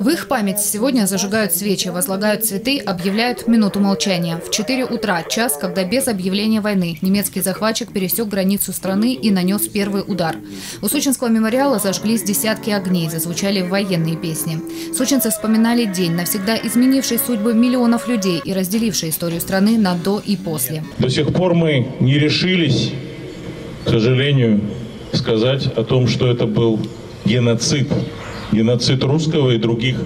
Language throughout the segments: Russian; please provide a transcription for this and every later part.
В их память сегодня зажигают свечи, возлагают цветы, объявляют минуту молчания. В 4 утра, час, когда без объявления войны немецкий захватчик пересек границу страны и нанес первый удар. У Сочинского мемориала зажглись десятки огней, зазвучали военные песни. Сочинцы вспоминали день, навсегда изменивший судьбы миллионов людей и разделивший историю страны на до и после. До сих пор мы не решились, к сожалению, сказать о том, что это был геноцид. Геноцид русского и других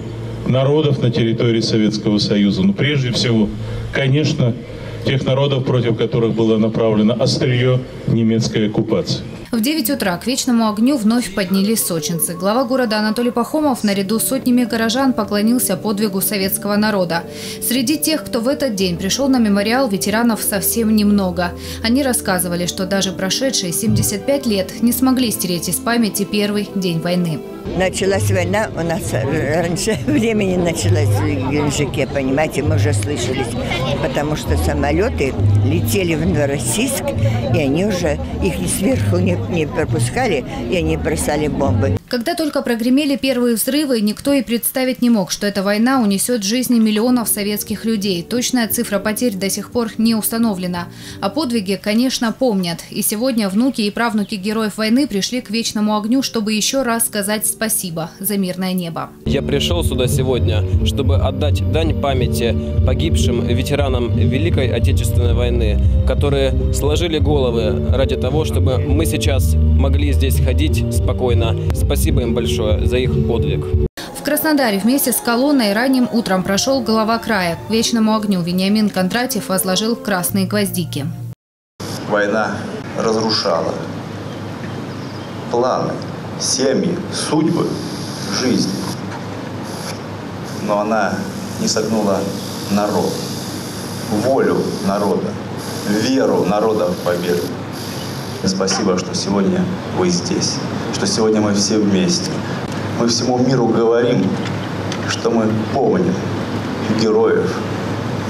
народов на территории Советского Союза. Но прежде всего, конечно, тех народов, против которых было направлено острие немецкой оккупации. В 9 утра к вечному огню вновь поднялись сочинцы. Глава города Анатолий Пахомов наряду с сотнями горожан поклонился подвигу советского народа. Среди тех, кто в этот день пришел на мемориал, ветеранов совсем немного. Они рассказывали, что даже прошедшие 75 лет не смогли стереть из памяти первый день войны. Началась война, у нас раньше времени началась в Геленджике, понимаете, мы уже слышались, потому что самолеты летели в Новороссийск, и они уже, их сверху не пропускали, и они бросали бомбы. Когда только прогремели первые взрывы, никто и представить не мог, что эта война унесет жизни миллионов советских людей. Точная цифра потерь до сих пор не установлена. О подвиге, конечно, помнят. И сегодня внуки и правнуки героев войны пришли к вечному огню, чтобы еще раз сказать спасибо за мирное небо. Я пришел сюда сегодня, чтобы отдать дань памяти погибшим ветеранам Великой Отечественной войны, которые сложили головы ради того, чтобы мы сейчас могли здесь ходить спокойно. Спасибо им большое за их подвиг. В Краснодаре вместе с колонной ранним утром прошел глава края. К вечному огню Вениамин Кондратьев возложил красные гвоздики. Война разрушала планы, семьи, судьбы, жизнь. Но она не согнула народ, волю народа, веру народа в победу. Спасибо, что сегодня вы здесь, что сегодня мы все вместе. Мы всему миру говорим, что мы помним героев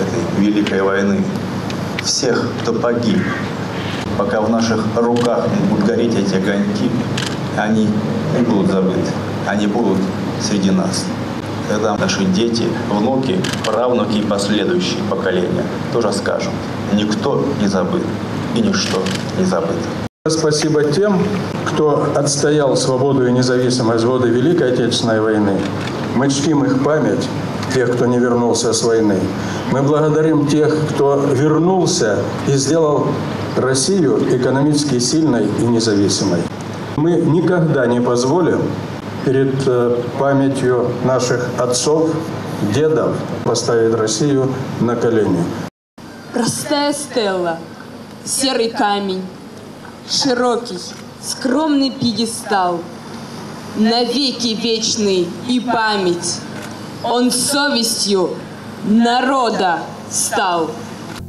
этой великой войны, всех, кто погиб. Пока в наших руках будут гореть эти огоньки, они не будут забыты, они будут среди нас. Когда наши дети, внуки, правнуки и последующие поколения тоже скажут, никто не забыл. И ничто не забыто. Спасибо тем, кто отстоял свободу и независимость в годы Великой Отечественной войны. Мы чтим их память, тех, кто не вернулся с войны. Мы благодарим тех, кто вернулся и сделал Россию экономически сильной и независимой. Мы никогда не позволим перед памятью наших отцов, дедов поставить Россию на колени. Простая стела. Серый камень, широкий, скромный пьедестал, навеки вечный и память, он совестью народа стал.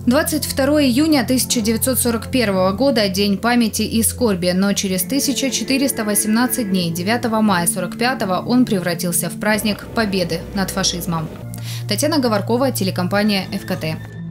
22 июня 1941 года – День памяти и скорби, но через 1418 дней, 9 мая 1945-го, он превратился в праздник победы над фашизмом. Татьяна Говоркова, телекомпания ФКТ.